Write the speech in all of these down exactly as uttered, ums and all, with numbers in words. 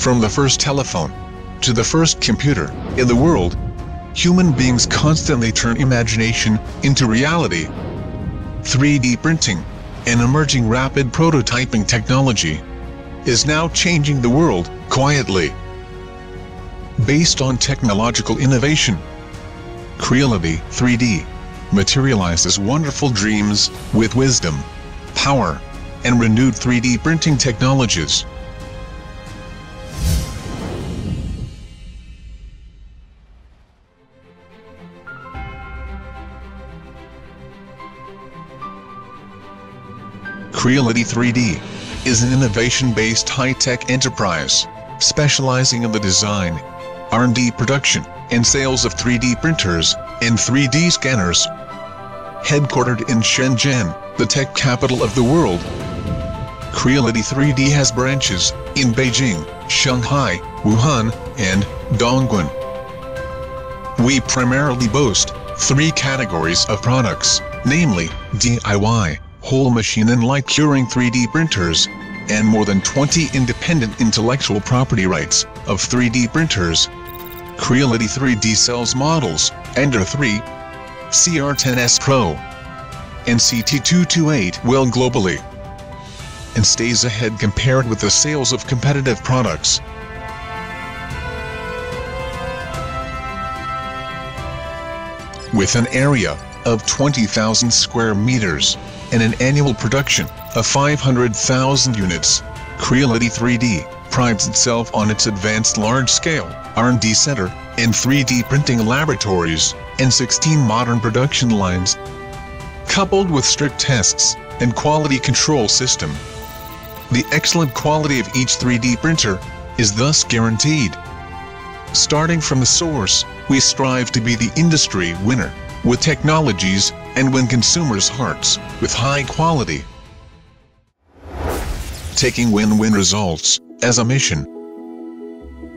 From the first telephone to the first computer in the world, human beings constantly turn imagination into reality. three D printing, an emerging rapid prototyping technology, is now changing the world quietly. Based on technological innovation, Creality three D materializes wonderful dreams with wisdom, power, and renewed three D printing technologies. Creality three D is an innovation-based high-tech enterprise specializing in the design, R and D production, and sales of three D printers and three D scanners. Headquartered in Shenzhen, the tech capital of the world, Creality three D has branches in Beijing, Shanghai, Wuhan, and Dongguan. We primarily boast three categories of products, namely D I Y, whole machine and light curing three D printers, and more than twenty independent intellectual property rights of three D printers. Creality three D sells models Ender three, C R ten S Pro, and C T two twenty-eight well globally, and stays ahead compared with the sales of competitive products. With an area of twenty thousand square meters and an annual production of five hundred thousand units, Creality three D prides itself on its advanced large-scale R and D center and three D printing laboratories and sixteen modern production lines, coupled with strict tests and quality control system. The excellent quality of each three D printer is thus guaranteed. Starting from the source, we strive to be the industry winner with technologies and win consumers' hearts with high quality. Taking win-win results as a mission.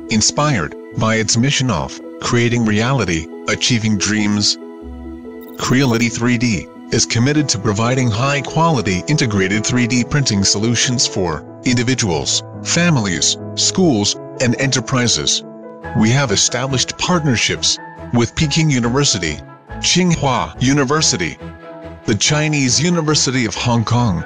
Inspired by its mission of creating reality, achieving dreams, Creality three D is committed to providing high-quality integrated three D printing solutions for individuals, families, schools, and enterprises. We have established partnerships with Peking University, Tsinghua University, the Chinese University of Hong Kong,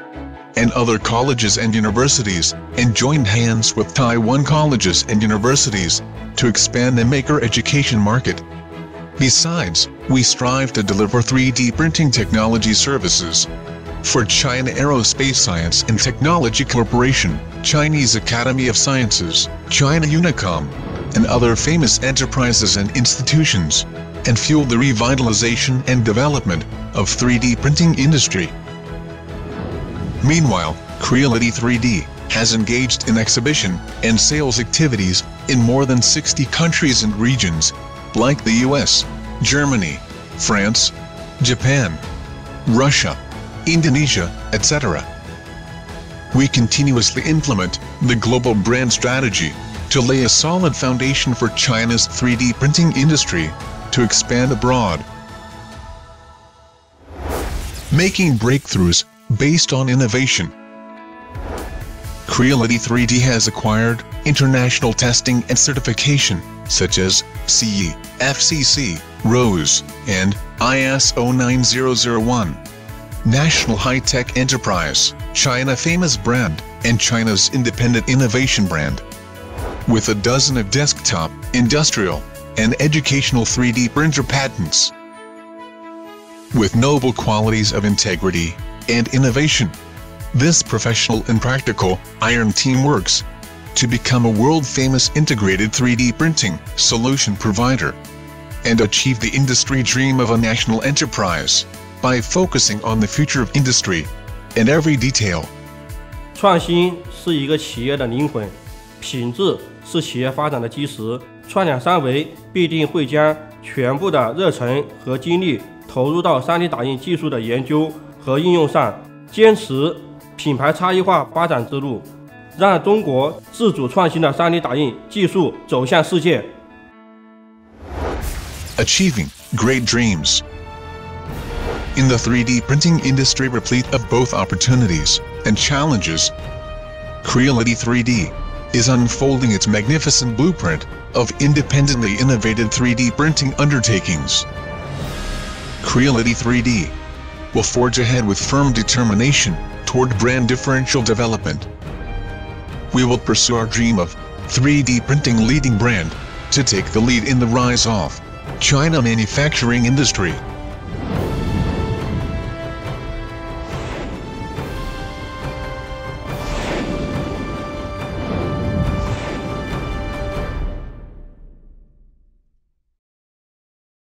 and other colleges and universities, and joined hands with Taiwan colleges and universities to expand the maker education market. Besides, we strive to deliver three D printing technology services for China Aerospace Science and Technology Corporation, Chinese Academy of Sciences, China Unicom, and other famous enterprises and institutions, and fuel the revitalization and development of three D printing industry. Meanwhile, Creality three D has engaged in exhibition and sales activities in more than sixty countries and regions, like the U S, Germany, France, Japan, Russia, Indonesia, et cetera. We continuously implement the global brand strategy to lay a solid foundation for China's three D printing industry to expand abroad. Making breakthroughs based on innovation. Creality three D has acquired international testing and certification such as C E, F C C, ROSE, and I S O nine thousand one. National High-Tech Enterprise, China Famous Brand, and China's Independent Innovation Brand. With a dozen of desktop, industrial, and educational three D printer patents. With noble qualities of integrity and innovation, this professional and practical iron team works to become a world-famous integrated three D printing solution provider and achieve the industry dream of a national enterprise by focusing on the future of industry and every detail. 创新是一个企业的灵魂，品质是企业发展的基石。创想三维必定会将全部的热忱和精力投入到三D打印技术的研究和应用上，坚持品牌差异化发展之路，让中国自主创新的三D打印技术走向世界。 Achieving great dreams. In the three D printing industry, replete of both opportunities and challenges, Creality three D is unfolding its magnificent blueprint of independently innovative three D printing undertakings. Creality three D will forge ahead with firm determination toward brand differential development. We will pursue our dream of three D printing leading brand to take the lead in the rise of China manufacturing industry.